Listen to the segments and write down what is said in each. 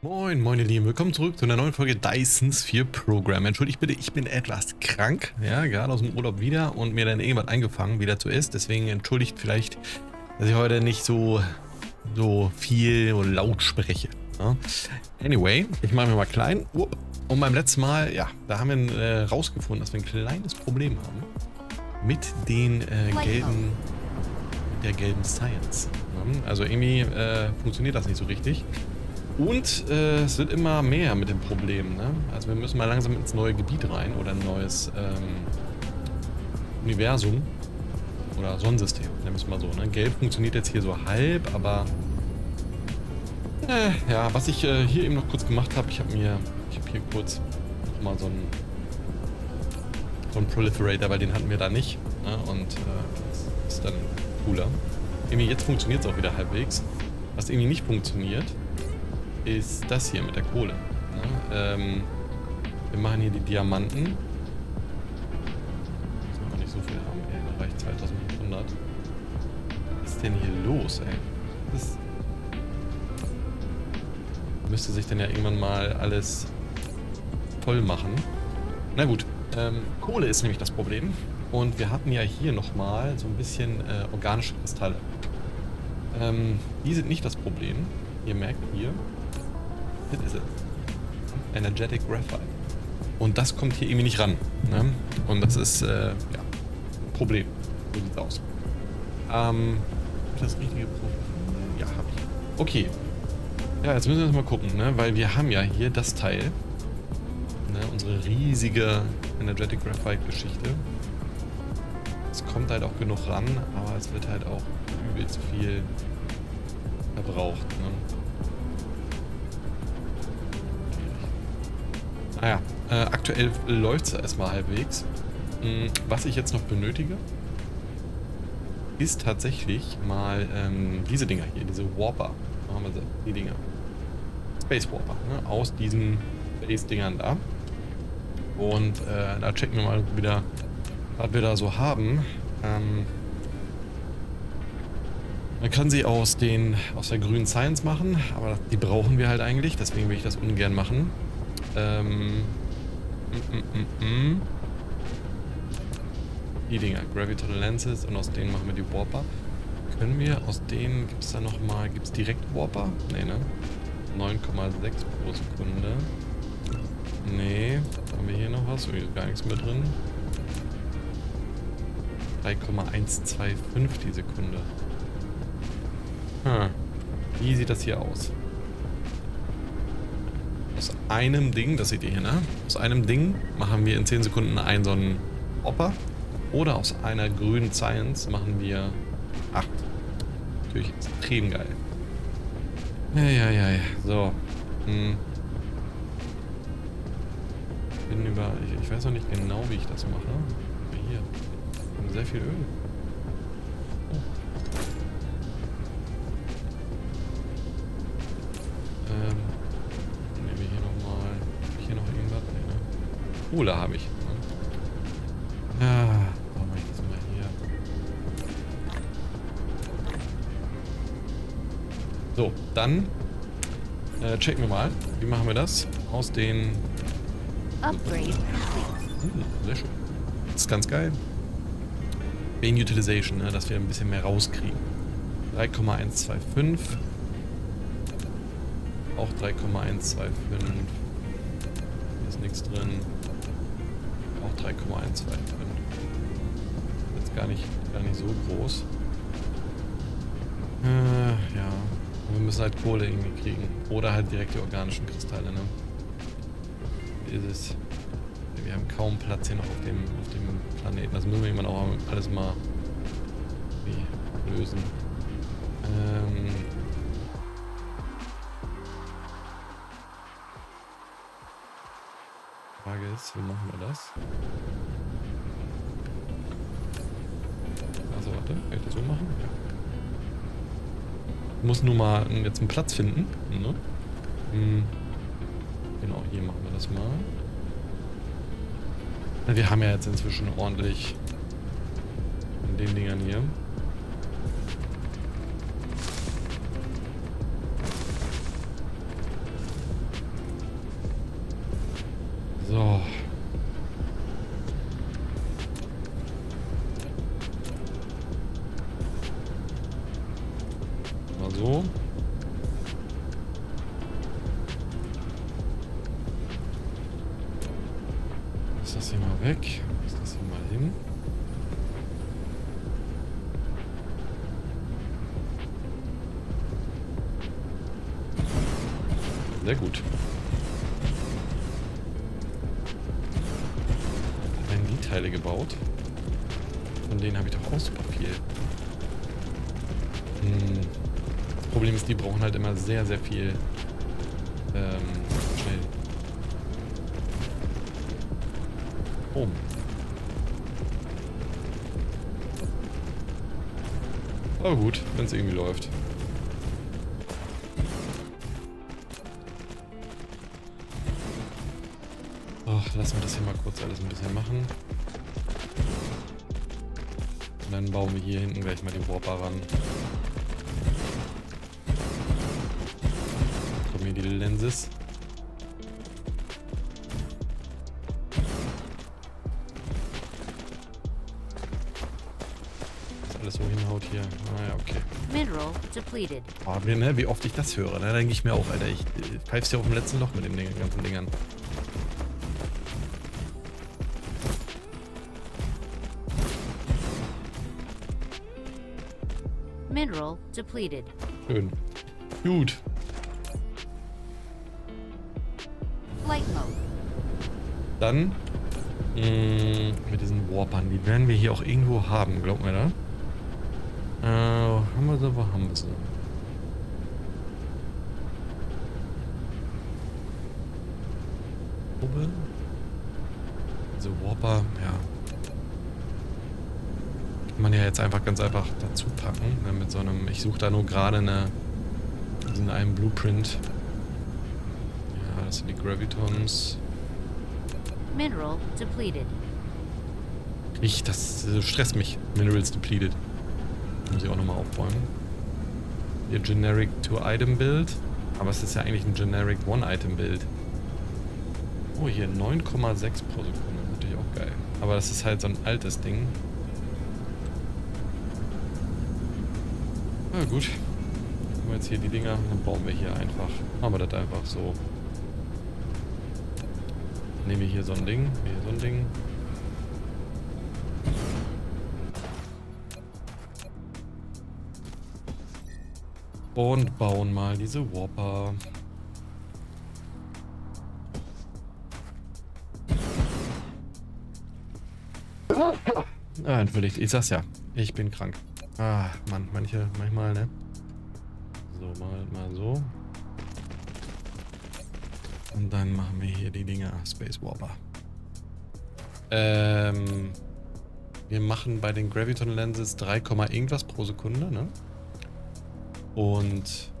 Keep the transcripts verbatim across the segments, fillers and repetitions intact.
Moin, moin ihr Lieben, willkommen zurück zu einer neuen Folge Dyson Sphere Program. Entschuldigt bitte, ich bin etwas krank, ja, gerade aus dem Urlaub wieder und mir dann irgendwas eingefangen, wie dazu ist. Deswegen entschuldigt vielleicht, dass ich heute nicht so, so viel und laut spreche. Ja. Anyway, ich mache mir mal klein. Und beim letzten Mal, ja, da haben wir äh, rausgefunden, dass wir ein kleines Problem haben mit den äh, gelben, der gelben Science. Ja. Also irgendwie äh, funktioniert das nicht so richtig. Und äh, es wird immer mehr mit dem Problem, ne? Also wir müssen mal langsam ins neue Gebiet rein oder ein neues ähm, Universum oder Sonnensystem, nennen wir es mal so, ne? Gelb funktioniert jetzt hier so halb, aber äh, ja, was ich äh, hier eben noch kurz gemacht habe, ich habe mir, ich habe hier kurz nochmal so einen, so einen Proliferator, weil den hatten wir da nicht, ne? Und äh, das ist dann cooler. Irgendwie jetzt funktioniert es auch wieder halbwegs. Was irgendwie nicht funktioniert, ist das hier mit der Kohle. Ja, ähm, wir machen hier die Diamanten. Müssen wir auch nicht so viel haben, ey. Da reicht zweitausendfünfhundert. Was ist denn hier los, ey? Das müsste sich dann ja irgendwann mal alles voll machen. Na gut, ähm, Kohle ist nämlich das Problem. Und wir hatten ja hier nochmal so ein bisschen äh, organische Kristalle. Ähm, die sind nicht das Problem. Ihr merkt hier, das ist es. Energetic Graphite. Und das kommt hier irgendwie nicht ran. Ne? Und das ist äh, ja, ein Problem. So sieht's aus. Ähm, das richtige Problem. Ja, hab ich. Okay. Ja, jetzt müssen wir das mal gucken, ne? Weil wir haben ja hier das Teil. Ne? Unsere riesige Energetic Graphite-Geschichte. Es kommt halt auch genug ran, aber es wird halt auch übelst viel verbraucht. Ne? Naja, ah äh, aktuell läuft es erstmal halbwegs. Hm, was ich jetzt noch benötige, ist tatsächlich mal ähm, diese Dinger hier, diese Warper. Da haben wir sie, die Dinger. Space Warper, ne? Aus diesen Space-Dingern da. Und äh, da checken wir mal wieder, was wir da so haben. Ähm, man kann sie aus, den, aus der grünen Science machen, aber die brauchen wir halt eigentlich, deswegen will ich das ungern machen. Ähm, mm, mm, mm. Die Dinger, Graviton Lenses, und aus denen machen wir die Warper. Können wir aus denen, gibt es da nochmal, gibt es direkt Warper? Nee, ne? neun Komma sechs pro Sekunde. Nee, haben wir hier noch was? Hier ist gar nichts mehr drin. drei Komma eins zwei fünf die Sekunde. Hm. Wie sieht das hier aus? Aus einem Ding, das seht ihr hier, ne? Aus einem Ding machen wir in zehn Sekunden einen so einen Hopper. Oder aus einer grünen Science machen wir acht. Natürlich extrem geil. Ja, ja, ja, ja. So. Hm. Bin über, ich, ich weiß noch nicht genau, wie ich das mache. Hier. Wir haben sehr viel Öl. Oh. Ähm. Kohle habe ich. Ne? Ja, warum mache ich das mal hier? So, dann äh, checken wir mal. Wie machen wir das? Aus den... Upgrade. Hm, sehr schön. Das ist ganz geil. Bean Utilization, ne? Dass wir ein bisschen mehr rauskriegen. drei Komma eins zwei fünf. Auch drei Komma eins zwei fünf. Hier ist nichts drin. drei Komma eins zwei. Jetzt gar nicht, gar nicht so groß. Äh, ja. Wir müssen halt Kohle irgendwie kriegen. Oder halt direkt die organischen Kristalle, ne? Ist es. Wir haben kaum Platz hier noch auf dem, auf dem Planeten. Das müssen wir irgendwann auch alles mal wie, lösen. Ähm. Frage ist, wie machen wir das? Also warte, kann ich das so machen? Ja. Muss nur mal jetzt einen Platz finden. Ne? Hm. Genau, hier machen wir das mal. Wir haben ja jetzt inzwischen ordentlich in den Dingern hier. So. Mal so. Ist das hier mal weg? Ist das hier mal hin? Sehr gut. Da werden die Teile gebaut. Von denen habe ich doch auch super viel. Hm. Das Problem ist, die brauchen halt immer sehr, sehr viel. Ähm, schnell. Oh. Aber gut, wenn es irgendwie läuft. Lassen wir das hier mal kurz alles ein bisschen machen. Und dann bauen wir hier hinten gleich mal den Warper ran. Kommen hier die Lenses. Was alles so hinhaut hier. Naja, okay. Mineral depleted. Oh, ne, wie oft ich das höre, ne? Da denke ich mir auch, Alter, ich, ich pfeif's ja auf dem letzten Loch mit den ganzen Dingern. Mineral depleted. Schön. Gut. Light mode. Dann mh, mit diesen Warpern, die werden wir hier auch irgendwo haben, glaubt mir, ne? Äh, haben wir sie, wo haben wir sie? Oben. Diese Warper, ja. Man ja jetzt einfach ganz einfach dazu packen, ne, mit so einem, ich suche da nur gerade eine, also in einem Blueprint. Ja, das sind die Gravitons. Mineral depleted. Ich, das äh, stresst mich. Minerals depleted. Muss ich auch nochmal aufräumen. Ihr Generic Two-Item-Build. Aber es ist ja eigentlich ein Generic One-Item-Build. Oh, hier neun Komma sechs pro Sekunde. Natürlich auch geil. Aber das ist halt so ein altes Ding. Na gut, haben wir jetzt hier die Dinger, dann bauen wir hier einfach, machen wir das einfach so. Dann nehmen wir hier so ein Ding, hier so ein Ding. Und bauen mal diese Warper. Ah, entschuldigt, ich sag's ja, ich bin krank. Ah, Mann, manche, manchmal, ne? So, mal, mal so. Und dann machen wir hier die Dinger. Space Warper. Ähm. Wir machen bei den Graviton Lenses drei, irgendwas pro Sekunde, ne? Und.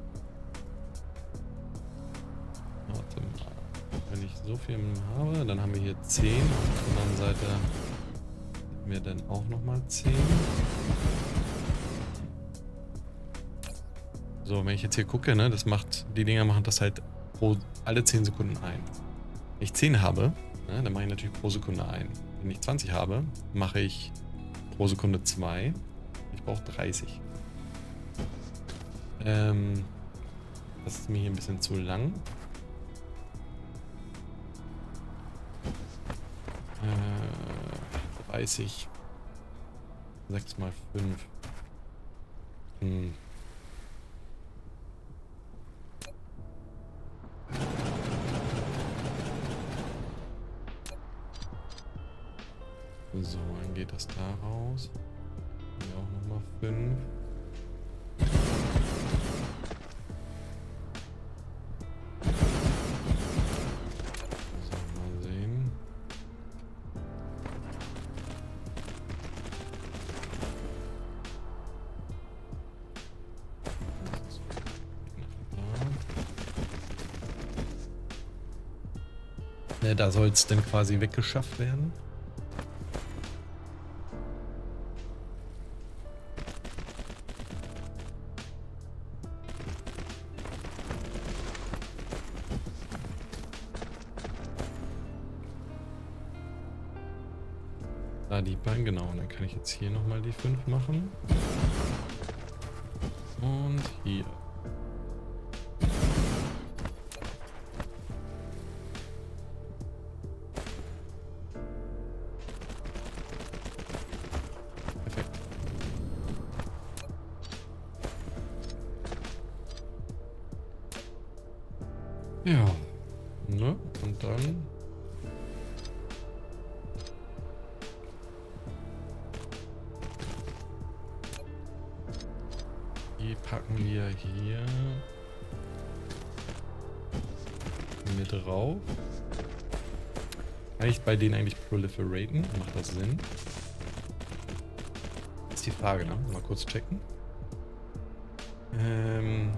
Warte mal. Wenn ich so viel habe, dann haben wir hier zehn. Auf der anderen Seite haben wir dann auch nochmal zehn. So, wenn ich jetzt hier gucke, ne, das macht, die Dinger machen das halt pro alle zehn Sekunden ein. Wenn ich zehn habe, ne, dann mache ich natürlich pro Sekunde ein. Wenn ich zwanzig habe, mache ich pro Sekunde zwei. Ich brauche dreißig. Ähm, das ist mir hier ein bisschen zu lang. Äh, dreißig. sechs mal fünf. Hm. So, dann geht das da raus. Hier auch nochmal fünf. So, mal sehen. Ne, da soll es denn quasi weggeschafft werden. Da die Bahn, genau. Und dann kann ich jetzt hier nochmal die fünf machen. Und hier. Ja, ne? Und dann... Die packen wir hier mit drauf. Kann ich bei denen eigentlich proliferaten? Macht das Sinn? Ist die Frage, ne? Mal kurz checken. Ähm...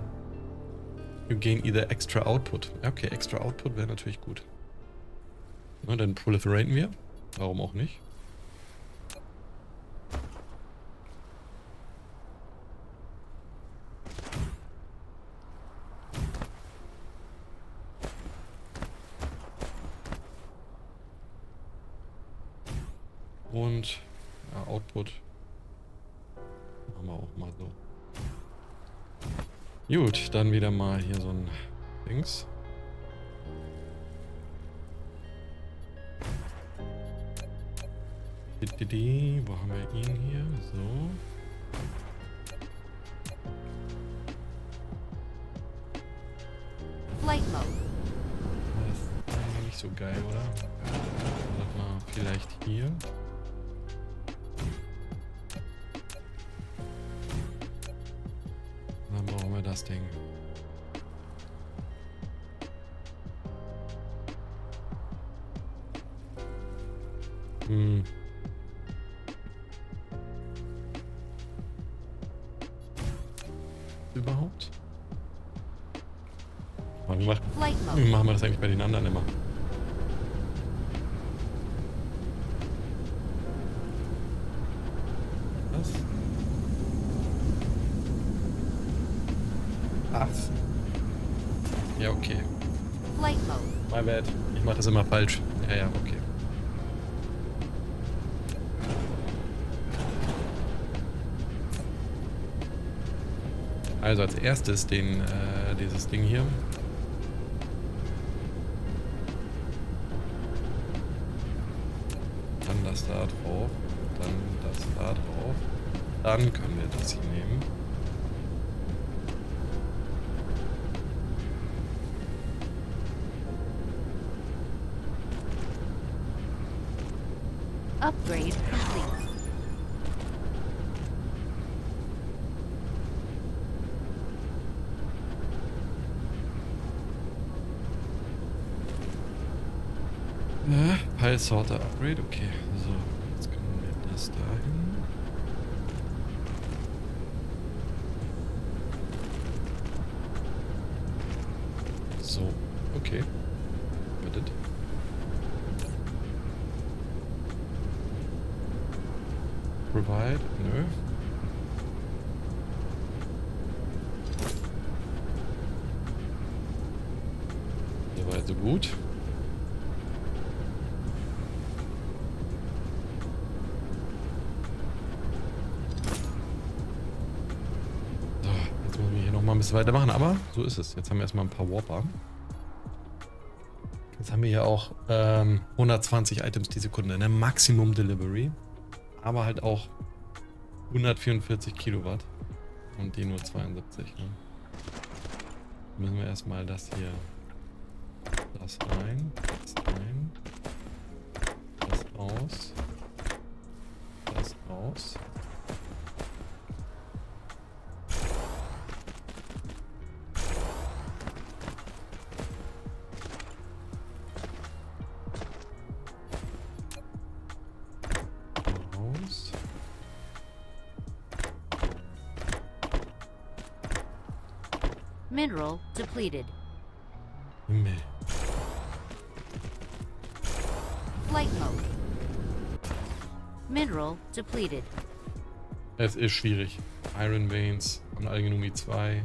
You gain either extra output. Okay, extra output wäre natürlich gut. Na, dann proliferaten wir. Warum auch nicht? Und ja, Output machen wir auch mal so. Gut, dann wieder mal hier so ein Dings. Wo haben wir ihn hier? So. Light Mode. Das ist nicht so geil, oder? Sag mal, vielleicht hier. Das Ding. Hm. Überhaupt? Warum machen wir das eigentlich bei den anderen immer? Ich mache das immer falsch. Ja, ja, okay. Also als erstes den, äh, dieses Ding hier. Dann das da drauf. Dann das da drauf. Dann können wir das hier nehmen. Upgrade complete. Ne? Pile Sorter Upgrade, okay. So, jetzt können wir das dahin. So, okay. Bittet. Provide? Nö. Soweit so gut. So, jetzt müssen wir hier nochmal ein bisschen weitermachen, aber so ist es. Jetzt haben wir erstmal ein paar Warper. Jetzt haben wir hier auch ähm, hundertzwanzig Items die Sekunde, ne? Maximum Delivery. Aber halt auch hundertvierundvierzig Kilowatt und die nur zweiundsiebzig. Ne? Müssen wir erstmal das hier, das rein, das rein, das raus, das raus. Mineral depleted. Meh. Flight mode. Mineral depleted. Es ist schwierig. Iron Veins und Algenumi zwei.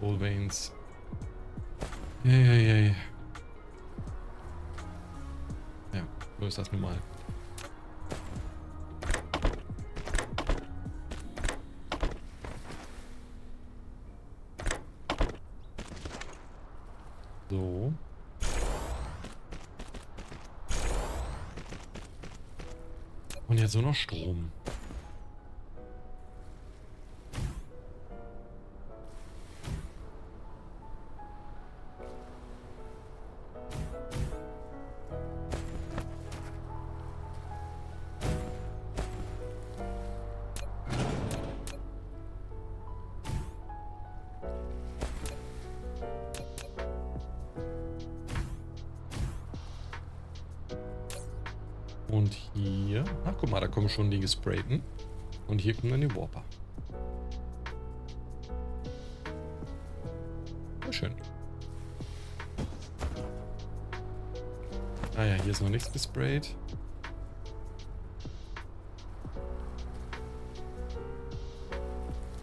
Gold Veins. Yay, yay, yay. Ja, so ist das nun mal. So. Und jetzt nur noch Strom. Und hier... Ach, guck mal, da kommen schon die gesprayten. Und hier kommen dann die Warper. Sehr schön. Ah ja, hier ist noch nichts gesprayt.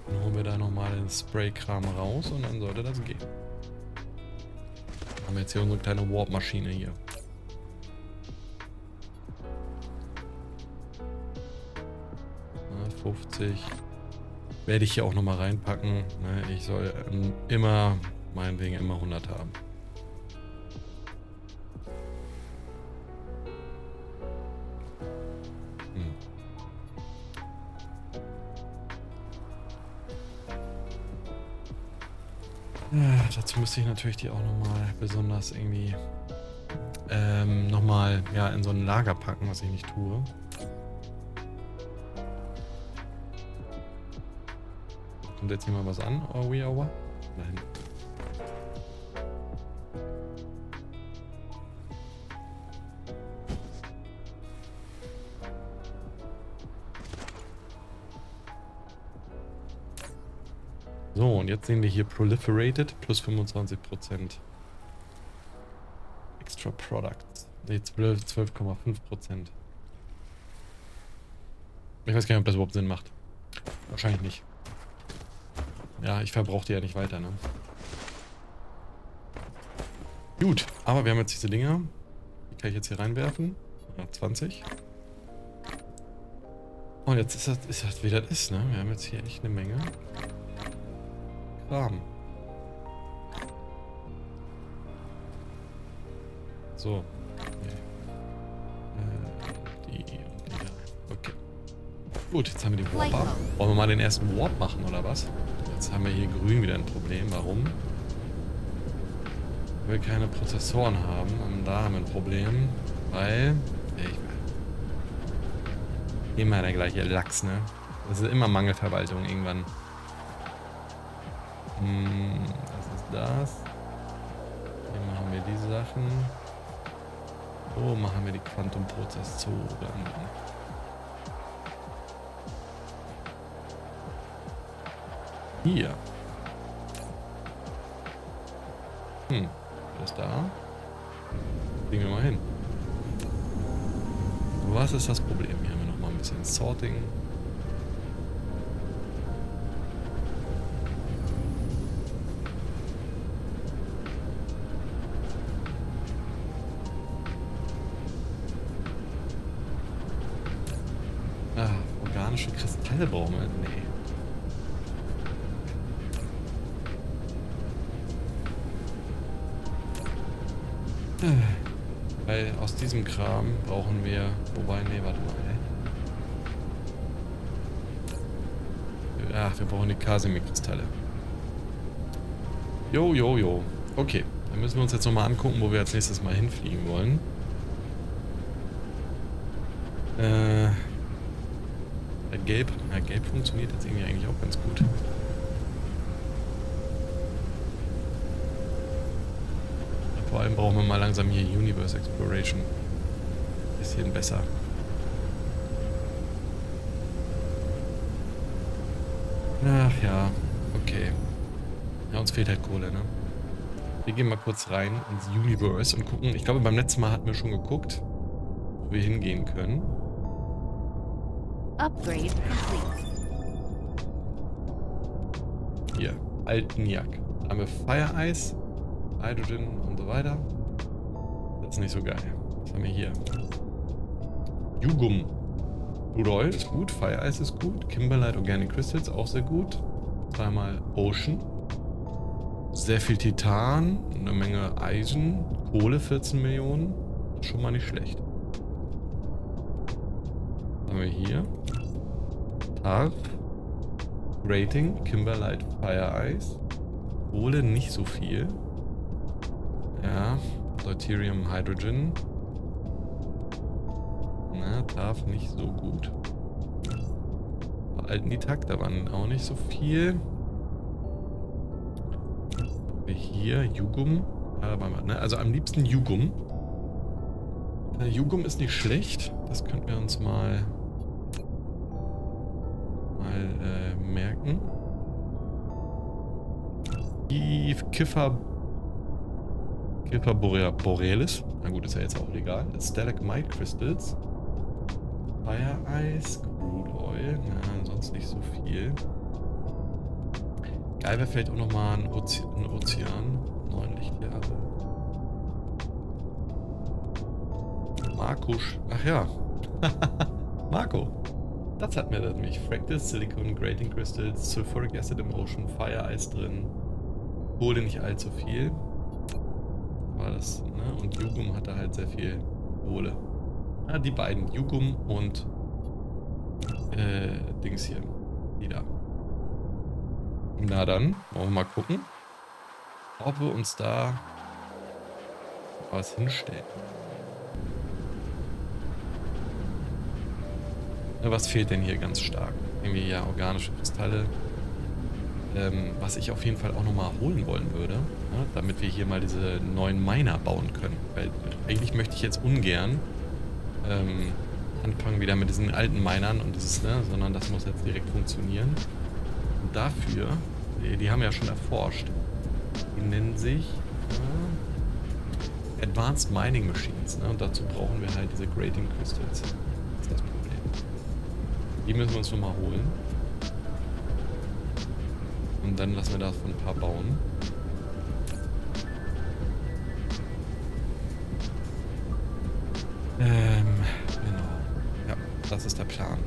Dann holen wir da nochmal den Spraykram raus und dann sollte das gehen. Dann haben wir jetzt hier unsere kleine Warp-Maschine hier. fünfzig werde ich hier auch noch mal reinpacken. Ich soll immer, meinetwegen immer hundert haben. Hm. Ja, dazu müsste ich natürlich die auch noch mal besonders irgendwie ähm, noch mal ja, in so ein Lager packen, was ich nicht tue. Kommt jetzt hier mal was an? Oh, we are what? Nein. So, und jetzt sehen wir hier Proliferated plus fünfundzwanzig Prozent. Extra Products. Jetzt zwölf Komma fünf Prozent. Ich weiß gar nicht, ob das überhaupt Sinn macht. Wahrscheinlich nicht. Ja, ich verbrauche die ja nicht weiter, ne? Gut, aber wir haben jetzt diese Dinger. Die kann ich jetzt hier reinwerfen. Ja, zwanzig. Und jetzt ist das, ist das, wie das ist, ne? Wir haben jetzt hier echt eine Menge Kram. So. Okay. Äh, die und die da. Okay. Gut, jetzt haben wir die Warp ab. Wollen wir mal den ersten Warp machen, oder was? Jetzt haben wir hier grün wieder ein Problem. Warum? Weil wir keine Prozessoren haben. Und da haben wir ein Problem. Weil... Ich, immer der gleiche Lachs, ne? Das ist immer Mangelverwaltung irgendwann. Hm, das ist das. Hier machen wir diese Sachen. So machen wir die Quantum-Prozessoren. Hier. Hm, das da. Kriegen wir mal hin. Was ist das Problem? Hier haben wir nochmal ein bisschen Sorting. Ah, organische Kristalle brauchen wir. Nee. Weil aus diesem Kram brauchen wir... Wobei, nee, warte mal. Ach, wir brauchen die Casimir-Kristalle. Jo, jo, jo. Okay, dann müssen wir uns jetzt nochmal angucken, wo wir als nächstes mal hinfliegen wollen. Äh... Gelb. Na, Gelb funktioniert jetzt irgendwie eigentlich auch ganz gut. Vor allem brauchen wir mal langsam hier Universe Exploration. Bisschen besser. Ach ja, okay. Ja, uns fehlt halt Kohle, ne? Wir gehen mal kurz rein ins Universe und gucken. Ich glaube, beim letzten Mal hatten wir schon geguckt, wo wir hingehen können. Upgrade complete. Hier, Altenjak. Da haben wir Fire Ice, Hydrogen und so weiter. Das ist nicht so geil. Was haben wir hier? Yukum. Rudol ist gut. Fire Ice ist gut. Kimberlite Organic Crystals auch sehr gut. Dreimal Ocean. Sehr viel Titan, eine Menge Eisen, Kohle vierzehn Millionen. Ist schon mal nicht schlecht. Was haben wir hier? Tarp, Grating, Kimberlite, Fire Ice. Kohle nicht so viel. Ja, Deuterium, Hydrogen. Na, Tarp nicht so gut. Veralten die Takte waren auch nicht so viel. Hier, Yukum. Also am liebsten Yukum. Yukum ist nicht schlecht. Das könnten wir uns mal, mal äh, merken. Die Kiffer... Kiffer Borealis. Na gut, ist ja jetzt auch legal. Stalagmite Crystals. Fire Ice. Crude Oil. Na, sonst nicht so viel. Geil wäre vielleicht auch nochmal ein Ozean, ein Ozean. Neun Lichtjahre. Marco. Ach ja. Marco. Das hat mir das nämlich. Fractal, Silicon, Grating Crystals, Sulfuric Acid im Ocean, Fire Eis drin. Hole nicht allzu viel. War das, ne? Und Yukum hatte halt sehr viel Kohle. Ja, die beiden. Yukum und äh, Dings hier. Die da. Na dann, wollen wir mal gucken, ob wir uns da was hinstellen. Was fehlt denn hier ganz stark? Irgendwie ja organische Kristalle, ähm, was ich auf jeden Fall auch nochmal holen wollen würde, ja, damit wir hier mal diese neuen Miner bauen können. Weil eigentlich möchte ich jetzt ungern ähm, anfangen wieder mit diesen alten Minern und dieses, ne, sondern das muss jetzt direkt funktionieren. Und dafür, die, die haben ja schon erforscht, die nennen sich äh, Advanced Mining Machines, ne? Und dazu brauchen wir halt diese Grating Crystals. Das ist das Problem. Die müssen wir uns nochmal holen. Und dann lassen wir davon ein paar bauen. Ähm, genau. Ja, das ist der Plan.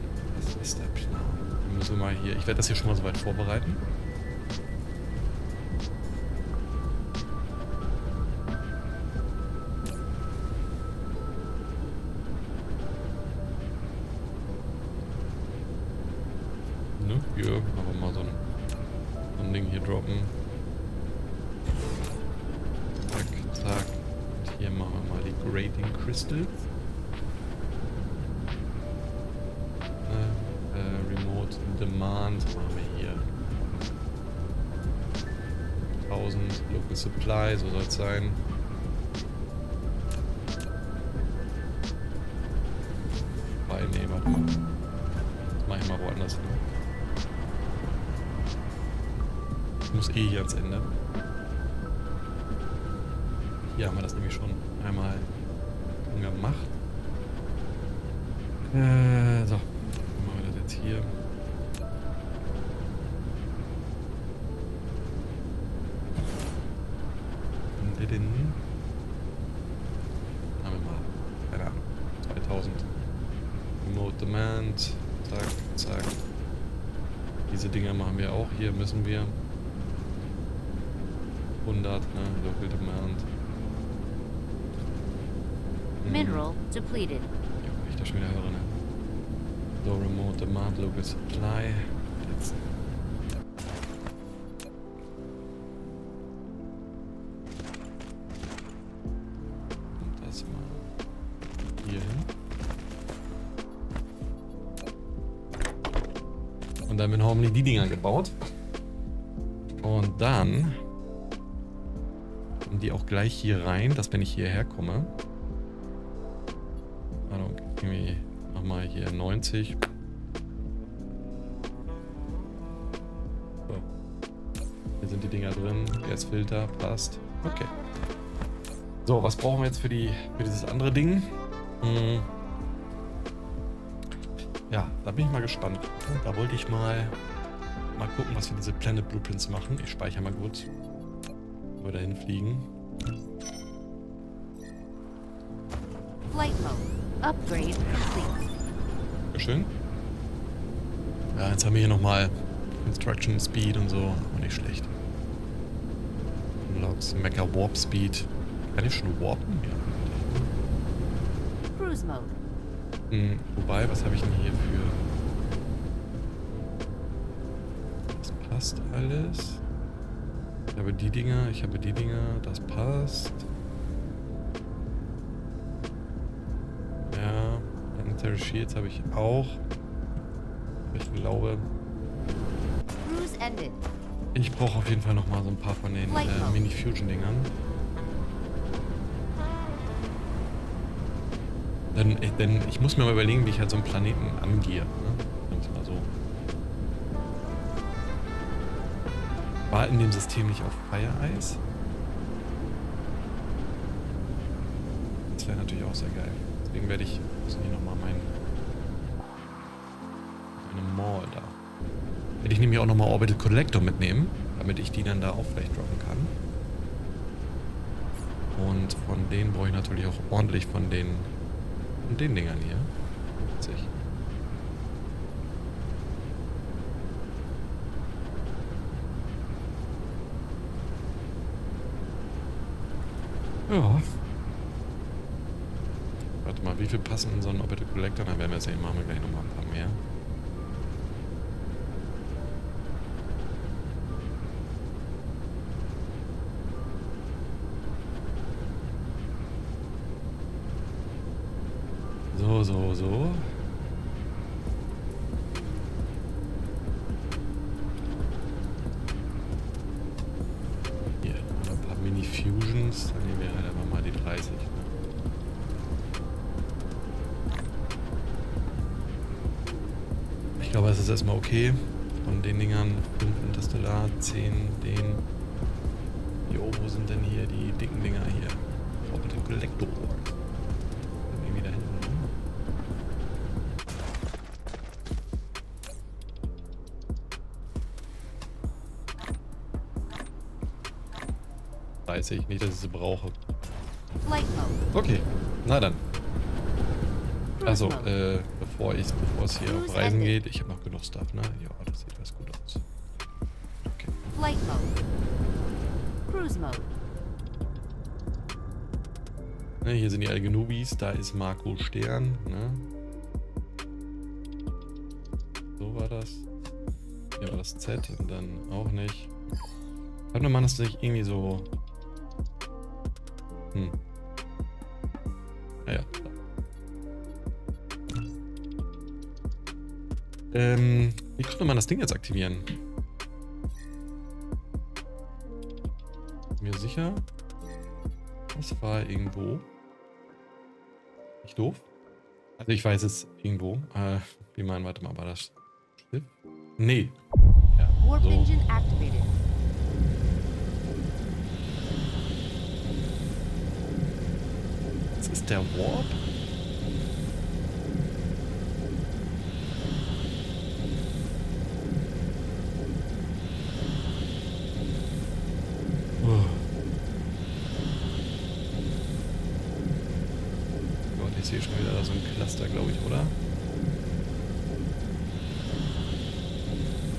Das ist der Plan. Müssen wir mal hier. Ich werde das hier schon mal soweit vorbereiten. Ne? Hier, einfach mal so ein, so ein Ding hier droppen. Zack, zack. Und hier machen wir mal die Grating Crystals. Demand machen wir hier. tausend Local Supply, so soll es sein. Bei, nee, warte mal. Das mache ich mal woanders hin. Ich muss eh hier ans Ende. Hier haben wir das nämlich schon einmal gemacht. Äh, so. Machen wir das jetzt hier. Haben wir mal, keine Ahnung, zweitausend. Remote Demand, zack, zack. Diese Dinger machen wir auch, hier müssen wir. hundert, ne, Local Demand. Hm. Mineral depleted. Ja, ich da schon wieder höre, ne. So, Remote Demand, Local Supply. Jetzt. Und dann haben wir die Dinger gebaut. Und dann kommen die auch gleich hier rein, dass wenn ich hierher komme. Also irgendwie nochmal hier neunzig. So. Hier sind die Dinger drin. Gasfilter, passt. Okay. So, was brauchen wir jetzt für, die, für dieses andere Ding? Hm. Ja, da bin ich mal gespannt. Da wollte ich mal, mal gucken, was wir diese Planet Blueprints machen. Ich speichere mal gut. Wo wir dahin fliegen. Flight Mode. Upgrade complete. Dankeschön. Ja, jetzt haben wir hier nochmal Construction Speed und so. Auch nicht schlecht. Logs, Mecha Warp Speed. Kann ich schon warpen? Ja. Cruise Mode. Hm, wobei, was habe ich denn hier für... Das passt alles. Ich habe die Dinger, ich habe die Dinger, das passt. Ja, Planetary Shields habe ich auch. Ich glaube... Ich brauche auf jeden Fall nochmal so ein paar von den äh, Mini-Fusion-Dingern. Denn, denn ich muss mir mal überlegen, wie ich halt so einen Planeten angehe. Ne? Mal so. War in dem System nicht auf Fire-Eis? Das wäre natürlich auch sehr geil. Deswegen werde ich muss nicht nochmal mein, meine Mall da. Werde ich nämlich auch nochmal Orbital Collector mitnehmen, damit ich die dann da auch vielleicht droppen kann. Und von denen brauche ich natürlich auch ordentlich von den, von den Dingern hier. Witzig. Ja. Warte mal, wie viel passen in so einen Orbital Collector? Dann werden wir sehen, machen wir gleich nochmal ein paar mehr. So, so. Hier, noch ein paar Mini-Fusions. Dann nehmen wir halt einfach mal die dreißig. Ne? Ich glaube, es ist erstmal okay. Von den Dingern fünf Interstellar, zehn, den. Hier oben, wo sind denn hier die dicken Dinger hier? Auch mit dem Collector. Weiß ich nicht, dass ich sie brauche. Okay, na dann. Also, äh, bevor ich bevor es hier auf Reisen geht, ich habe noch genug Stuff, ne? Ja, das sieht ganz gut aus. Okay. Flight Mode. Cruise Mode. Ne, hier sind die Algenubis, da ist Marco Stern, ne? So war das. Hier war das Z und dann auch nicht. Ich glaube, man das sich irgendwie so. Hm. Naja. Ähm, wie konnte man das Ding jetzt aktivieren? Mir sicher. Das war irgendwo. Nicht doof. Also ich weiß es irgendwo. Äh, wie meinen, warte mal, war das Schiff? Nee. Ja, Warp Engine activated. Ist der Warp? Oh. Gott, ich sehe schon wieder da so ein Cluster, glaube ich, oder?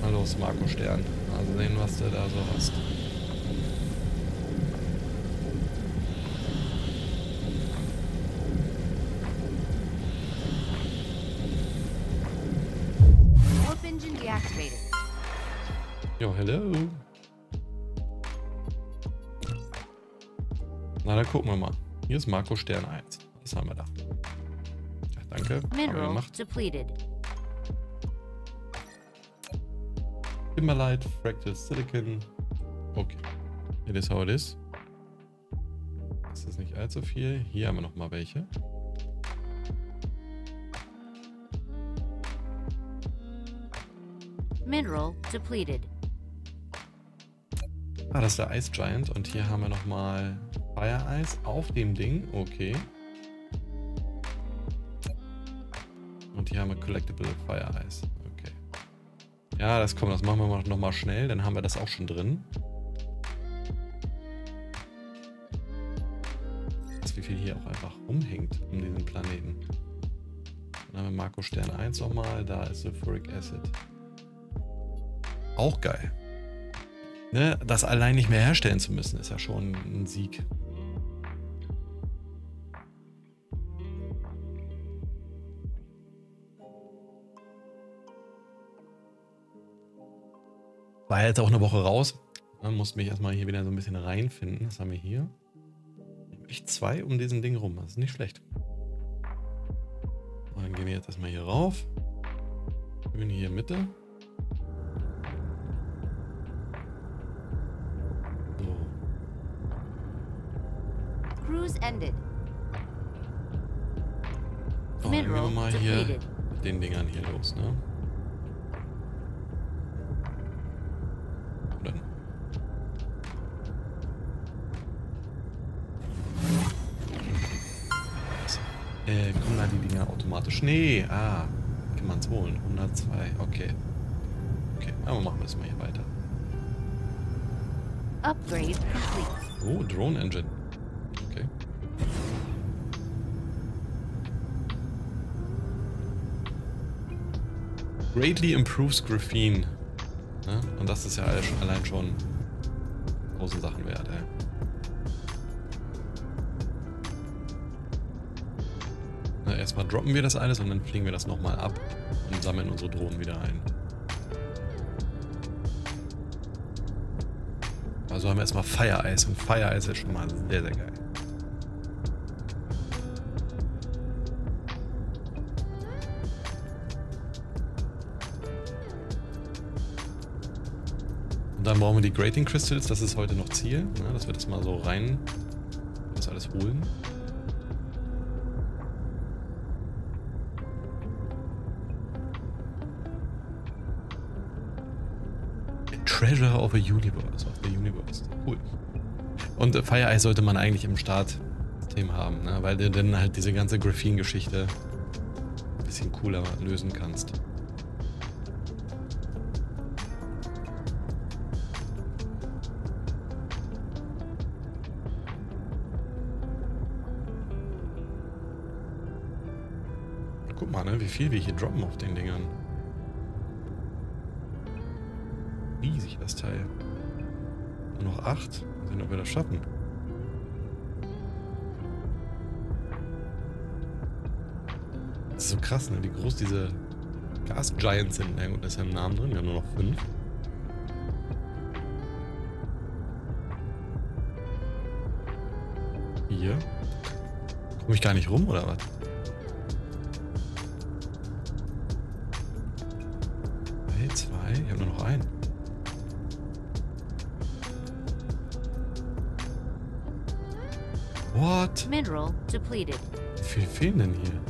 Mal los, Marco Stern. Mal sehen, was du da so hast. Yo, hello. Na, dann gucken wir mal. Hier ist Marco Stern eins. Das haben wir da. Ja, danke. Mineral depleted. Kimberlite, Fractal Silicon. Okay. It is how it is. Das ist nicht allzu viel. Hier haben wir nochmal welche. Mineral depleted. Ah, das ist der Ice Giant und hier haben wir nochmal Fire Eis auf dem Ding, okay. Und hier haben wir Collectible Fire Eis, okay. Ja, das kommt, das machen wir nochmal schnell, dann haben wir das auch schon drin. Das, wie viel hier auch einfach umhängt um diesen Planeten. Dann haben wir Marco Stern eins nochmal, da ist Sulfuric Acid. Auch geil. Ne, das allein nicht mehr herstellen zu müssen, ist ja schon ein Sieg. War jetzt auch eine Woche raus. Man muss mich erstmal hier wieder so ein bisschen reinfinden. Was haben wir hier? Echt zwei um diesen Ding rum. Das ist nicht schlecht. Und dann gehen wir jetzt erstmal hier rauf. Ich bin hier Mitte. So. Cruise ended. So, dann gehen wir mal hier mit den Dingern hier los, ne? Äh, kommen da die Dinger automatisch? Nee, ah, kann man es holen. hundertzwei, okay. Okay, aber machen wir es mal hier weiter. Upgrade complete. Oh, Drone Engine. Okay. Greatly improves Graphene. Ne? Und das ist ja allein schon große Sachen wert, ey. Erstmal droppen wir das alles und dann fliegen wir das nochmal ab und sammeln unsere Drohnen wieder ein. Also haben wir erstmal Fire Ice und Fire Ice ist schon mal sehr, sehr geil. Und dann brauchen wir die Grating Crystals, das ist heute noch Ziel, ne, dass wir das mal so rein, das alles holen. Treasure of a Universe, of the Universe. Cool. Und Fire Ice sollte man eigentlich im Startsystem haben, ne? Weil du dann halt diese ganze Graphene-Geschichte ein bisschen cooler lösen kannst. Guck mal, ne, wie viel wir hier droppen auf den Dingern. Riesig das Teil. Nur noch acht. Mal sehen, ob wir das schaffen. Das ist so krass, ne? Wie groß diese Gas-Giants sind. Na gut, da ist ja im Namen drin. Wir haben nur noch fünf. Hier. Komme ich gar nicht rum, oder was? Zwei, ich habe nur noch einen. What? Mineral depleted. Wie viel fehlen denn hier?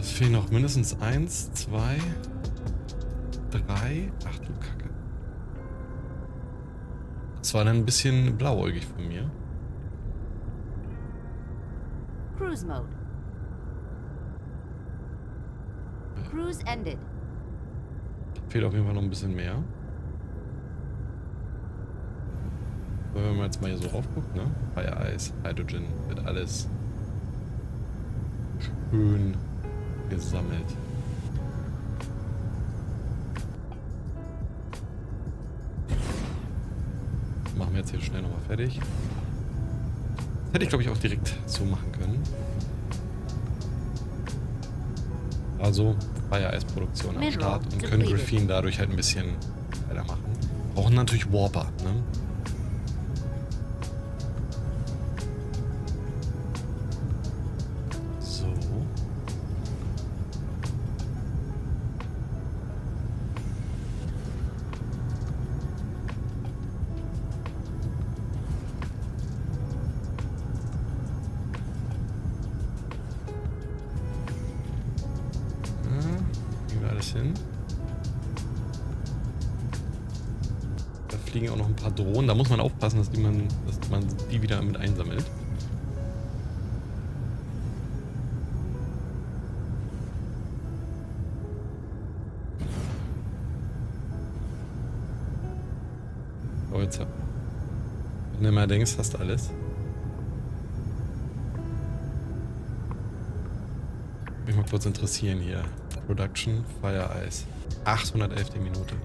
Es fehlen noch mindestens eins, zwei, drei. Ach du Kacke. Das war dann ein bisschen blauäugig von mir. Cruise Mode. Cruise ended. Fehlt auf jeden Fall noch ein bisschen mehr. Wenn man jetzt mal hier so rauf guckt, ne? Fire Ice, Hydrogen, wird alles schön gesammelt. Machen wir jetzt hier schnell nochmal fertig. Das hätte ich, glaube ich, auch direkt so machen können. Also Fire-Eis-Produktion am Start und können Graphene dadurch halt ein bisschen weitermachen. Brauchen natürlich Warper, ne? So. Hin. Da fliegen auch noch ein paar Drohnen. Da muss man aufpassen, dass, die man, dass man die wieder mit einsammelt. Oh, jetzt. Wenn du mal denkst, hast du alles. Ich mich mal kurz interessieren hier. Production Fire Ice. achthundertelf die Minute.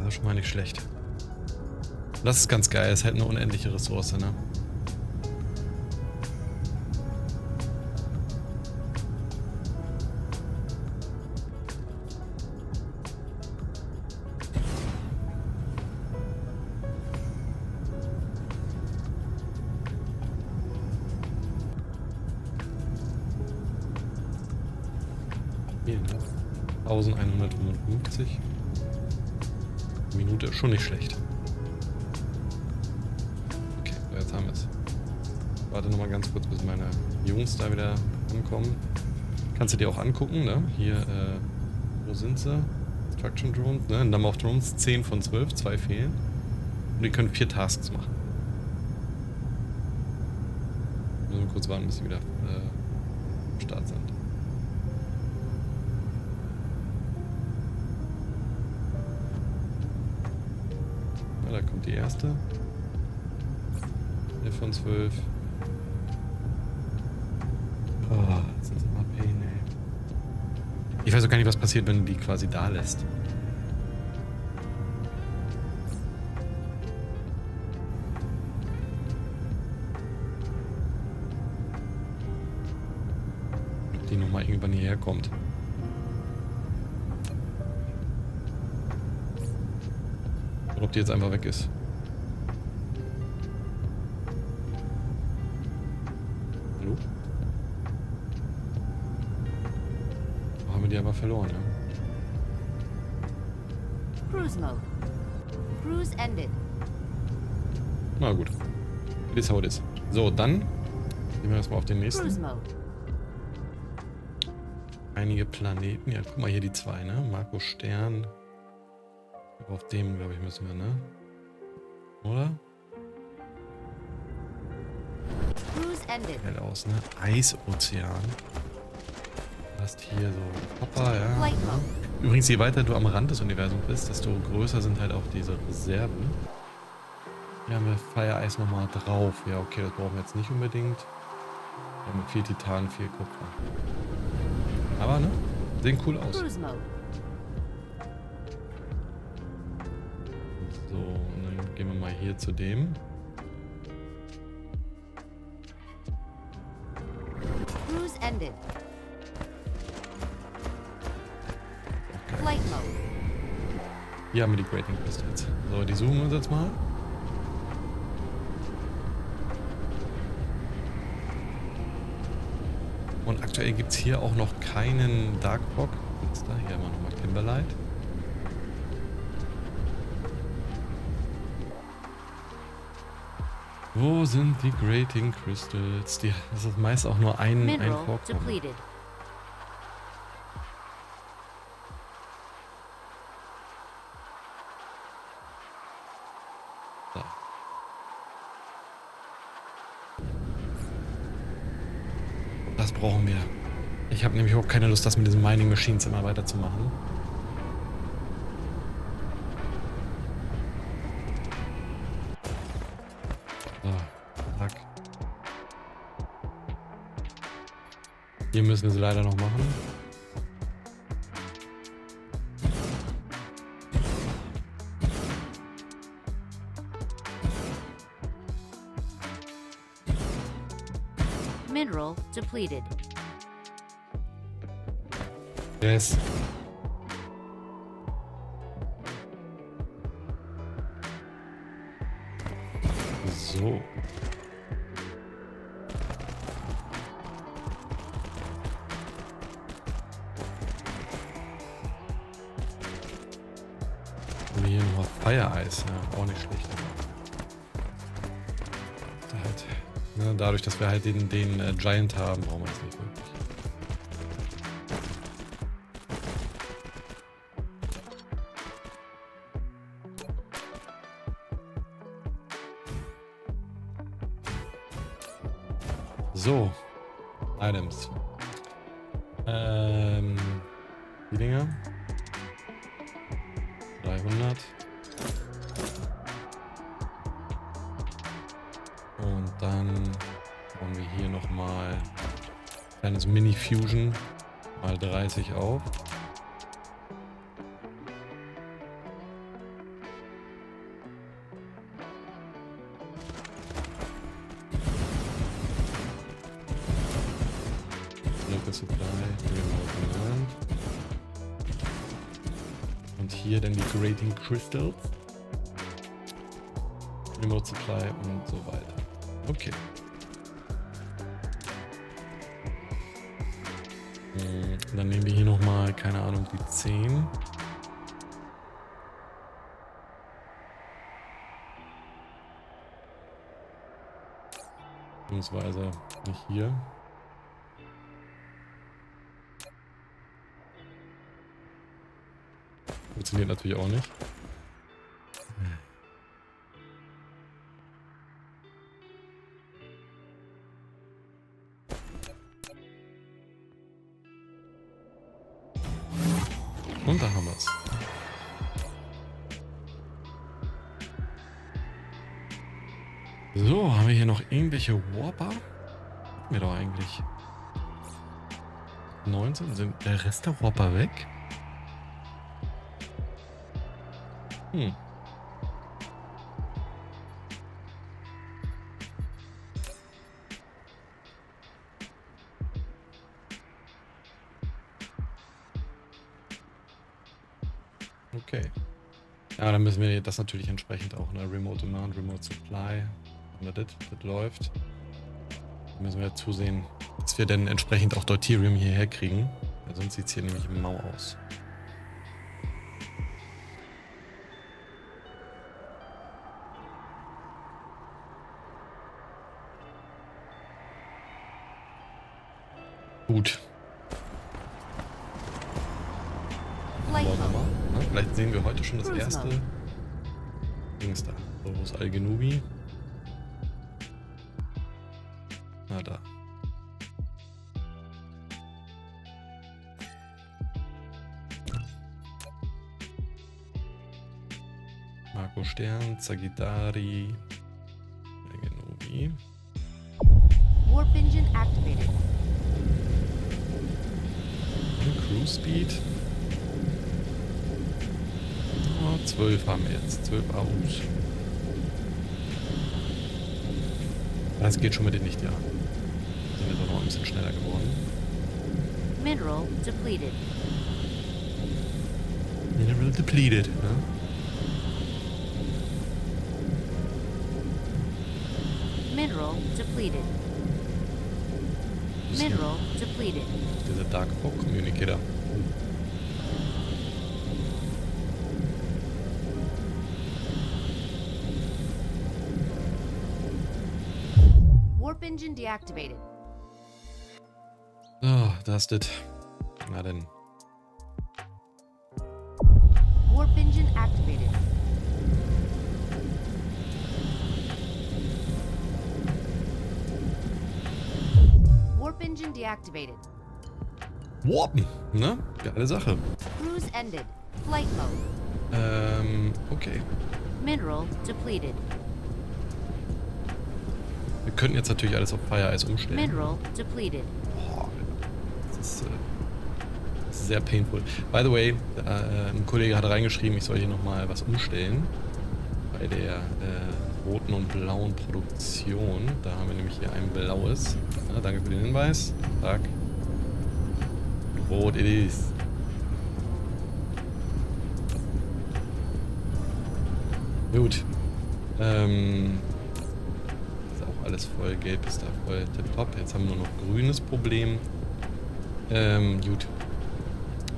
Das ist schon mal nicht schlecht. Und das ist ganz geil, es ist halt eine unendliche Ressource, ne? Minute, schon nicht schlecht. Okay, so jetzt haben wir es. Warte nochmal ganz kurz, bis meine Jungs da wieder ankommen. Kannst du dir auch angucken, ne? Hier, äh, wo sind sie? Destruction Drones, ne? Number of Drones, zehn von zwölf, zwei fehlen. Und die können vier Tasks machen. Müssen wir kurz warten, bis sie wieder äh, am Start sind. Da kommt die erste. elf von zwölf. Oh, das ist immer Pain, ey. Ich weiß auch gar nicht, was passiert, wenn du die quasi da lässt. Ob die nochmal irgendwann hierher kommt. Ob die jetzt einfach weg ist. Hallo? Oh, haben wir die aber verloren, ne? Cruise Mode. Cruise ended. Na gut. It is how it is. So, dann gehen wir erstmal auf den nächsten. Cruise Mode. Einige Planeten. Ja, guck mal hier die zwei, ne? Marco Stern. Auf dem, glaube ich, müssen wir, ne? Oder? Hell aus, ne? Eisozean. Du hast hier so Papa, ja. Übrigens, je weiter du am Rand des Universums bist, desto größer sind halt auch diese Reserven. Hier haben wir Fire Ice nochmal drauf. Ja, okay, das brauchen wir jetzt nicht unbedingt. Wir haben viel Titan, viel Kupfer. Aber, ne? Sehen cool aus. So, und dann gehen wir mal hier zu dem. Cruise ended. Okay. Hier haben wir die Grating Crystals. So, die suchen wir uns jetzt mal. Und aktuell gibt es hier auch noch keinen Dark Rock. Jetzt da, hier haben wir nochmal Kimberlite. Wo sind die Grating Crystals? Die, das ist meist auch nur ein, ein Vorkommen. Da. Das brauchen wir. Ich habe nämlich auch keine Lust, das mit diesen Mining Machines immer weiterzumachen. Hier müssen wir sie leider noch machen. Mineral depleted. Yes. So. Eis, ja, auch nicht schlecht. Da halt, ne, dadurch, dass wir halt den, den äh, Giant haben, brauchen wir das nicht wirklich. So, Items. Ähm, die Dinger. dreihundert. Und dann haben wir hier nochmal ein kleines Mini-Fusion. mal dreißig auf. Supply, und hier dann die Grating Crystals, Remote Supply und so weiter. Okay. Dann nehmen wir hier nochmal, keine Ahnung, die zehn. Beziehungsweise nicht hier. Funktioniert natürlich auch nicht. Und da haben wir es. So, haben wir hier noch irgendwelche Warper? Hatten wir doch eigentlich. neunzehn, sind der Rest der Warper weg? Hm. Okay. Ja, dann müssen wir das natürlich entsprechend auch in der Remote Demand, Remote Supply, wenn wir das, das läuft, dann müssen wir ja zusehen, dass wir dann entsprechend auch Deuterium hierher kriegen. Ja, sonst sieht es hier nämlich mau aus. Gut. Vielleicht sehen wir heute schon das erste Dings da. So, wo ist Algenubi? Na da. Marco Stern, Sagittari, Algenubi. Warp Engine activated. Cruise Speed. Oh, zwölf haben wir jetzt. zwölf A Us. Das geht schon mit den Lichtjahren. Sind wir doch noch ein bisschen schneller geworden. Mineral depleted. Mineral depleted, ne? Mineral depleted. Mineral depleted. Dieser Dark Oak Communicator. Warp Engine deactivated. So, das ist das. Na denn. Warp Engine activated. Warp Engine deactivated. Warpen, ne? Geile Sache. Cruise ended. Flight mode. Ähm, okay. Mineral depleted. Wir könnten jetzt natürlich alles auf Fire-Eis umstellen. Mineral depleted. Boah, das ist, äh, das ist sehr painful. By the way, äh, ein Kollege hat reingeschrieben, ich soll hier nochmal was umstellen. Bei der äh, roten und blauen Produktion. Da haben wir nämlich hier ein blaues. Ja, danke für den Hinweis. Tag. What it is. Gut. Ähm, ist auch alles voll. Gelb ist da voll tipptopp. Jetzt haben wir nur noch grünes Problem. Ähm, gut.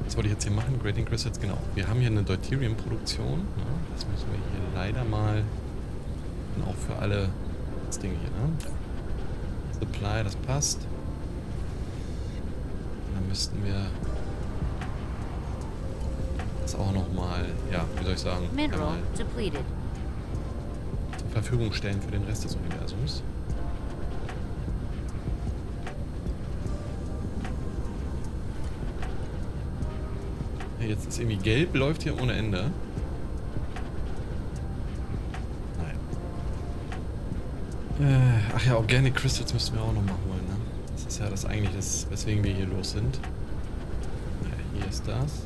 Was wollte ich jetzt hier machen? Grating Crystals, genau. Wir haben hier eine Deuterium-Produktion. Ne? Das müssen wir hier leider mal. Und auch für alle das Ding hier, ne? Supply, das passt. Dann müssten wir das auch nochmal, ja, wie soll ich sagen, einmal zur Verfügung stellen für den Rest des Universums. Jetzt ist irgendwie gelb, läuft hier ohne Ende. Naja. Äh, ach ja, Organic Crystals müssten wir auch nochmal holen, ne? Das ist ja das eigentlich, das, weswegen wir hier los sind. ist das.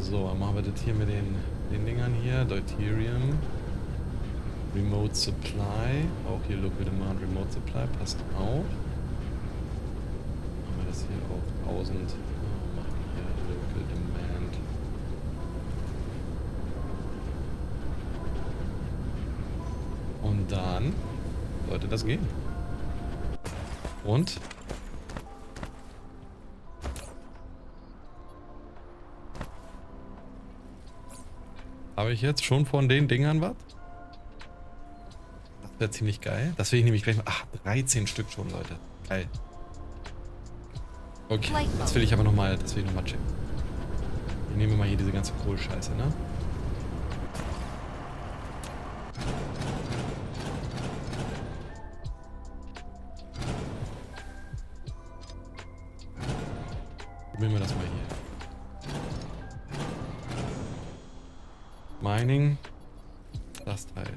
So, dann machen wir das hier mit den, den Dingern hier. Deuterium. Remote Supply. Auch hier Local Demand Remote Supply. Passt auch. Machen wir das hier auf tausend. Oh, machen wir hier Local Demand. Und dann sollte das gehen. Und? Habe ich jetzt schon von den Dingern was? Das wäre ziemlich geil. Das will ich nämlich gleich mal... Ach, dreizehn Stück schon, Leute. Geil. Okay, das will ich aber nochmal... Das will ich nochmal checken. Ich nehme mal hier diese ganze Kohlscheiße, ne? Probieren wir das mal hier. Mining, das Teil.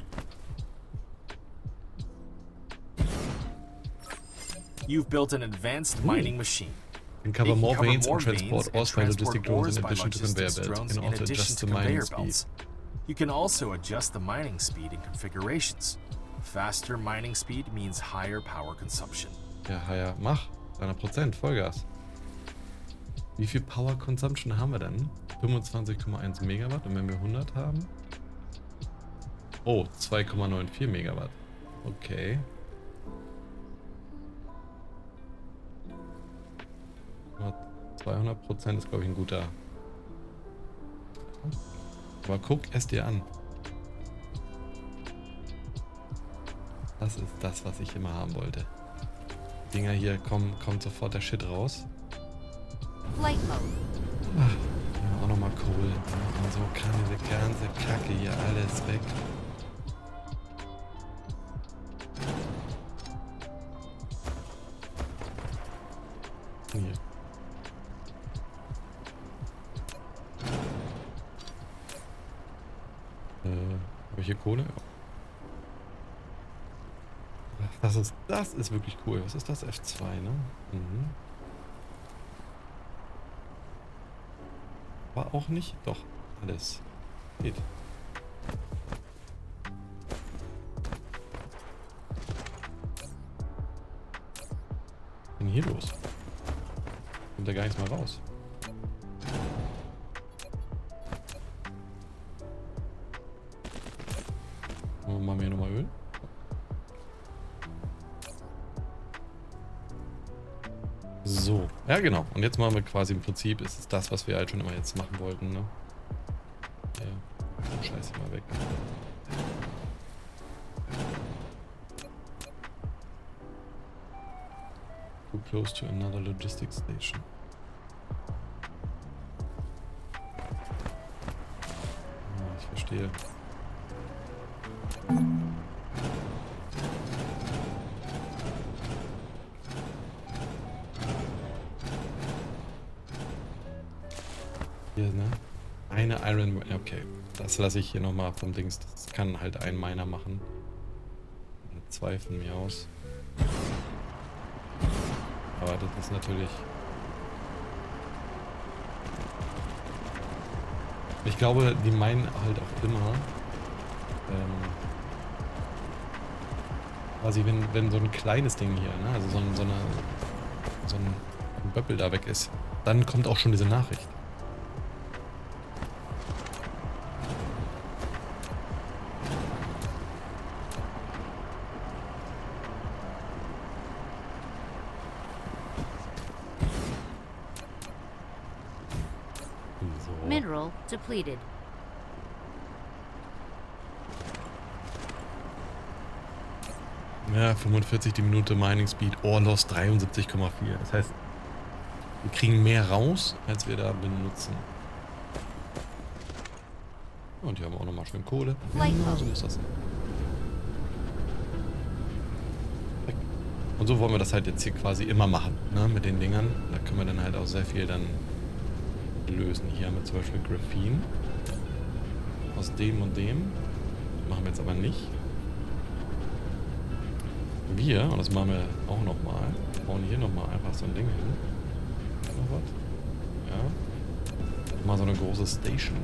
You've built an advanced mining machine. Can cover more veins and transport ores by logistic drones in addition to conveyor belts. Can also adjust the mining speed. You can also adjust the mining speed and configurations. Faster mining speed means higher power consumption. Ja, higher. Mach. hundert Prozent Vollgas. Wie viel Power Consumption haben wir denn? fünfundzwanzig Komma eins Megawatt. Und wenn wir hundert haben? Oh, zwei Komma neun vier Megawatt. Okay. zweihundert Prozent ist, glaube ich, ein guter. Aber guck es dir an. Das ist das, was ich immer haben wollte. Die Dinger hier, kommen, kommt sofort der Shit raus. Light Mode. Ach, ja, auch nochmal Kohle. Und so kann diese ganze Kacke hier alles weg. Hier. Äh, habe ich hier Kohle? Ja. Das ist, das ist wirklich cool. Was ist das? F zwei, ne? Mhm. War auch nicht? Doch, alles. Geht. Was denn hier los? Kommt da gar nichts mehr raus. Machen wir hier nochmal Öl. So, ja genau. Und jetzt machen wir quasi im Prinzip, ist es das, was wir halt schon immer jetzt machen wollten, ne? Ja, oh, scheiße, mal weg. Too close to another logistics station. Ah, ich verstehe. Hier, ne? Eine Iron... Okay, das lasse ich hier nochmal vom Dings. Das kann halt ein Miner machen. Zwei von mir aus. Aber das ist natürlich... Ich glaube, die meinen halt auch immer... Ähm, quasi, wenn, wenn so ein kleines Ding hier, ne? Also so, so, eine, so ein Böppel da weg ist, dann kommt auch schon diese Nachricht. Depleted. Ja, fünfundvierzig die Minute Mining Speed, Ore Loss dreiundsiebzig Komma vier. Das heißt, wir kriegen mehr raus, als wir da benutzen. Und hier haben wir auch nochmal schön Kohle. Ja, so muss das sein. Und so wollen wir das halt jetzt hier quasi immer machen, ne, mit den Dingern. Da können wir dann halt auch sehr viel dann lösen. Hier haben wir zum Beispiel Graphene. Aus dem und dem. Machen wir jetzt aber nicht. wir, und das machen wir auch nochmal, bauen hier nochmal einfach so ein Ding hin. Noch was? Ja. Mal so eine große Station.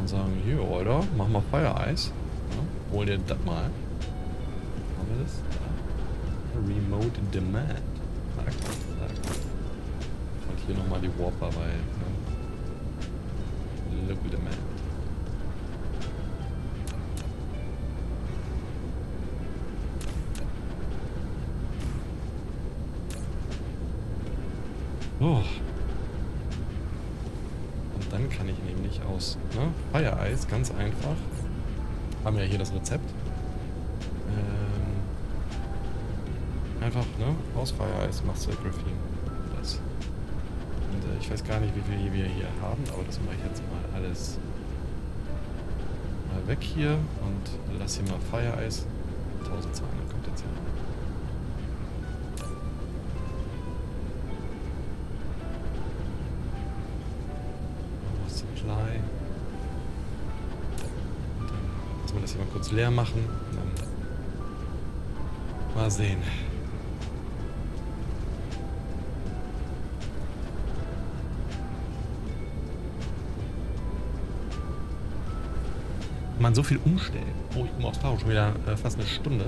Und sagen, hier, Alter, mach mal Feuereis. Ja, hol dir das mal. Haben wir das? Ja. Remote Demand. Zack, zack. Und hier nochmal die Warper, weil. Ne? Local Demand. Oh. Und dann kann ich nämlich aus, ne? Feuereis, ganz einfach. Haben wir ja hier das Rezept. Ähm, einfach, ne? Aus Feuereis machst du Graphene. Das. Und äh, ich weiß gar nicht, wie viel wir hier haben, aber das mache ich jetzt mal alles mal weg hier und lass hier mal Feuereis. eintausendzweihundert kommt jetzt hier. Leer machen. Dann mal sehen. Man so viel umstellen. Oh, ich brauche auch schon wieder äh, fast eine Stunde.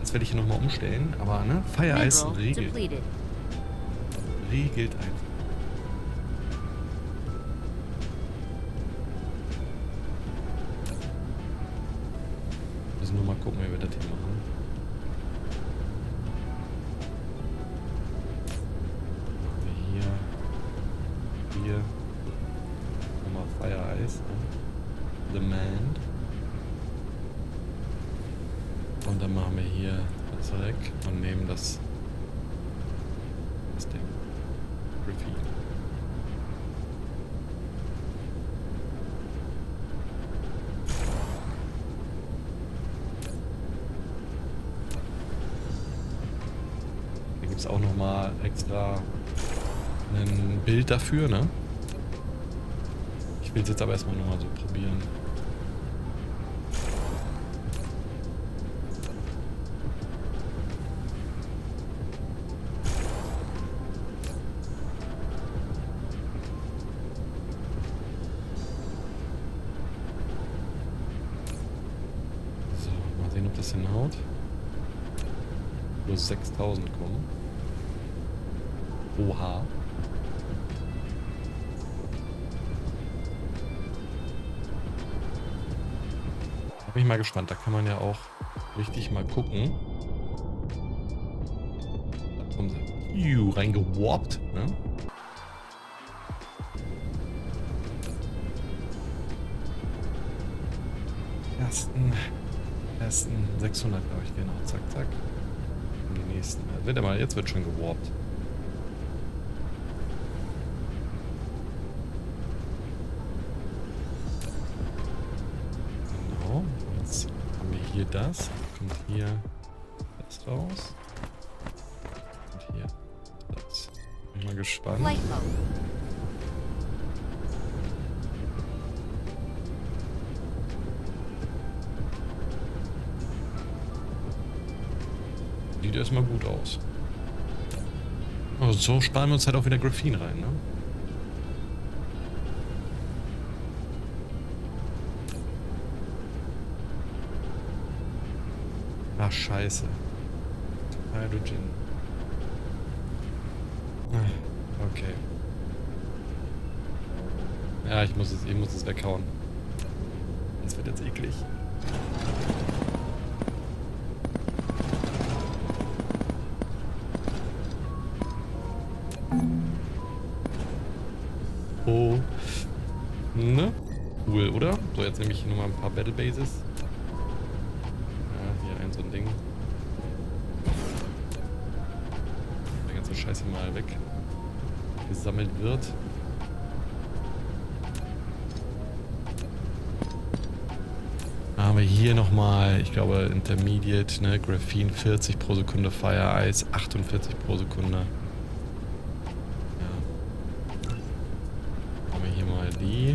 Das werde ich hier nochmal umstellen. Aber ne, Feuereis regelt. Regelt einfach. Nur mal gucken, wie wir das hier machen. Machen wir hier. Hier. Nochmal Feuereis. Ne? Demand. Und dann machen wir hier das weg und nehmen das. Das Ding. Graphene. Auch nochmal extra ein Bild dafür, ne? Ich will es jetzt aber erstmal nochmal so probieren. So, mal sehen, ob das hinhaut. Plus sechstausend kommen. Oha. Da bin ich mal gespannt. Da kann man ja auch richtig mal gucken. Da kommen sie. Juhu, reingewarpt, ne? Ersten. Ersten sechshundert, glaube ich, genau. Zack, zack. Und die nächsten. Wird aber, jetzt wird schon gewarpt. Das kommt hier das raus und hier das. Bin mal gespannt. Sieht erstmal gut aus. Also so sparen wir uns halt auch wieder Graphene rein, ne? Ach, scheiße. Hydrogen. Okay. Ja, ich muss es, ich muss es weghauen. Das wird jetzt eklig. Oh. Ne? Cool, oder? So, jetzt nehme ich hier nochmal ein paar Battle Bases. Scheiße mal weg gesammelt wird. Haben wir hier nochmal, ich glaube Intermediate, ne, Graphene vierzig pro Sekunde, Feuereis achtundvierzig pro Sekunde. Ja. Haben wir hier mal die.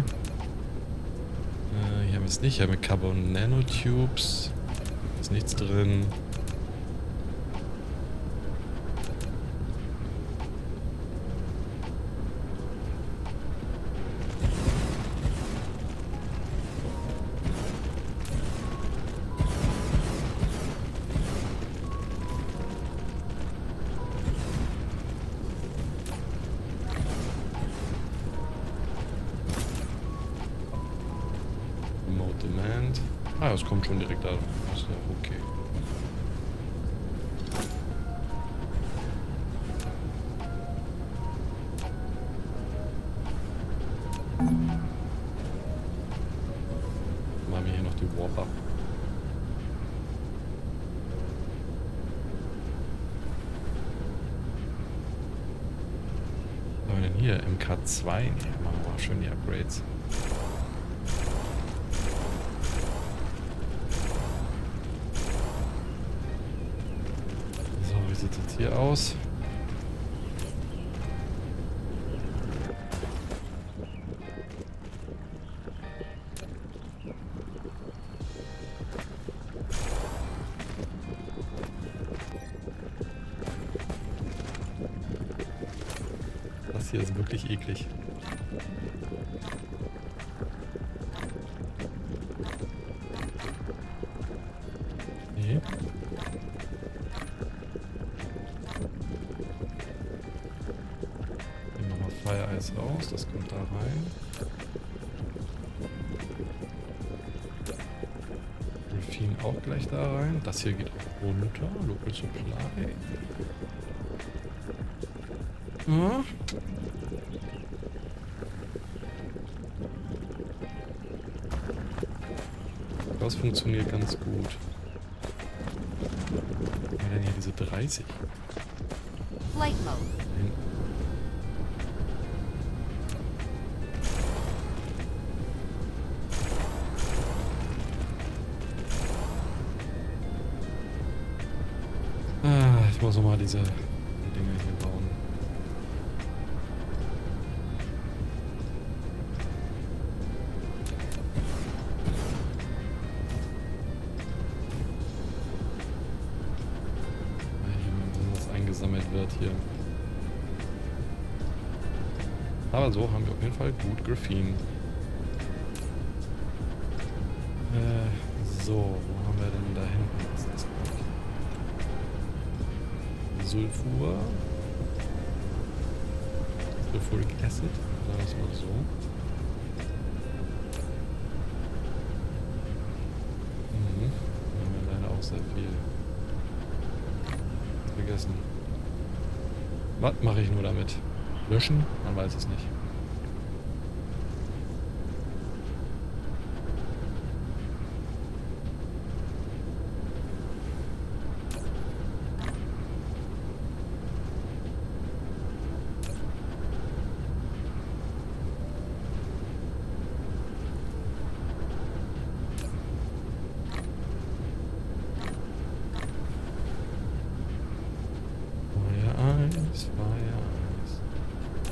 Äh, hier haben es nicht. Ich habe mit Carbon Nanotubes. Ist nichts drin. Ah, es kommt schon direkt da. Ist ja okay. Machen wir hier noch die Warp ab. Was haben wir denn hier? M K zwei? Ne, machen wir mal schön die Upgrades. Hier aus. Das hier ist wirklich eklig. Nee. Eis raus, das kommt da rein. Delfin auch gleich da rein. Das hier geht auch runter. Local Supply. Ja. Das funktioniert ganz gut. Was haben wir denn hier, diese dreißig? Light Mode. Ich muss nochmal diese Dinge hier bauen. Hier, was eingesammelt wird hier. Aber so haben wir auf jeden Fall gut Graphene. Äh, so, wo haben wir denn da hinten? Was ist das? Sulfur, Sulfuric Acid, sagen wir es mal so. Mhm, da haben wir leider auch sehr viel vergessen. Was mache ich nur damit? Löschen? Man weiß es nicht.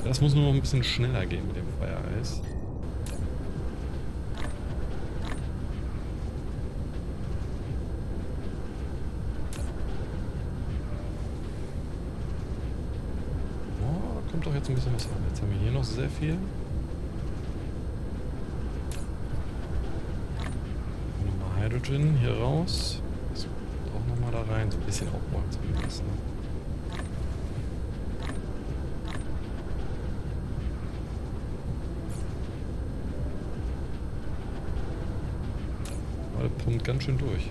Das muss nur noch ein bisschen schneller gehen mit dem Feuereis. Oh, da kommt doch jetzt ein bisschen was an. Jetzt haben wir hier noch sehr viel. Nochmal Hydrogen hier raus. Das kommt auch nochmal da rein. So ein bisschen aufbauen zumindest. Ne? Pumpt ganz schön durch.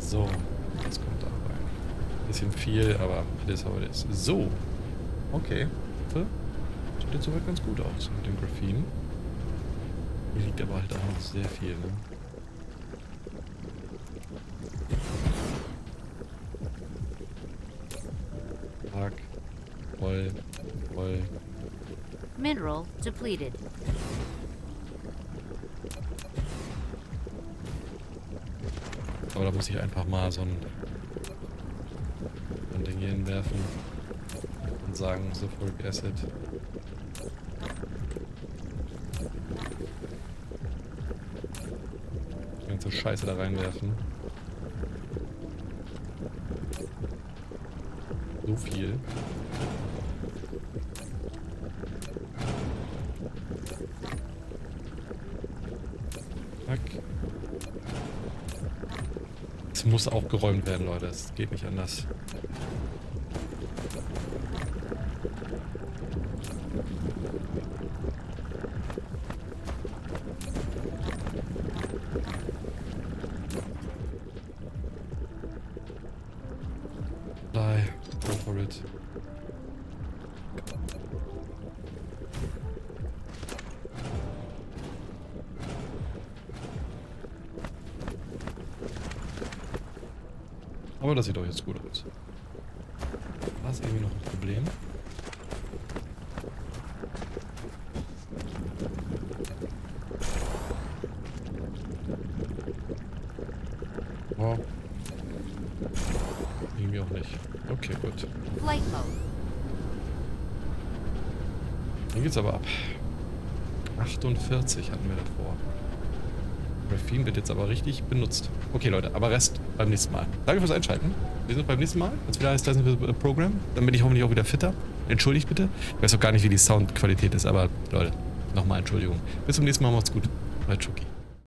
So, das kommt da rein. Bisschen viel, aber alles aber das. So, okay. Sieht jetzt soweit ganz gut aus mit dem Graphene. Hier liegt aber halt auch noch sehr viel, ne? Voll, voll. Mineral depleted. aber da muss ich einfach mal so ein, ein Ding hier hinwerfen und sagen, Sulfuric Acid. So Scheiße da reinwerfen. So viel. Zack. Es muss auch geräumt werden, Leute. Es geht nicht anders. Aber das sieht doch jetzt gut aus. War es irgendwie noch ein Problem? Wow. Irgendwie auch nicht. Okay, gut. Dann geht's aber ab. achtundvierzig hatten wir davor. Graphene wird jetzt aber richtig benutzt. Okay, Leute, aber Rest beim nächsten Mal. Danke fürs Einschalten. Wir sehen uns beim nächsten Mal. Jetzt wieder heißt Dyson Sphere Program. Dann bin ich hoffentlich auch wieder fitter. Entschuldigt bitte. Ich weiß auch gar nicht, wie die Soundqualität ist, aber Leute, nochmal Entschuldigung. Bis zum nächsten Mal. Macht's gut. Euer Tschucki.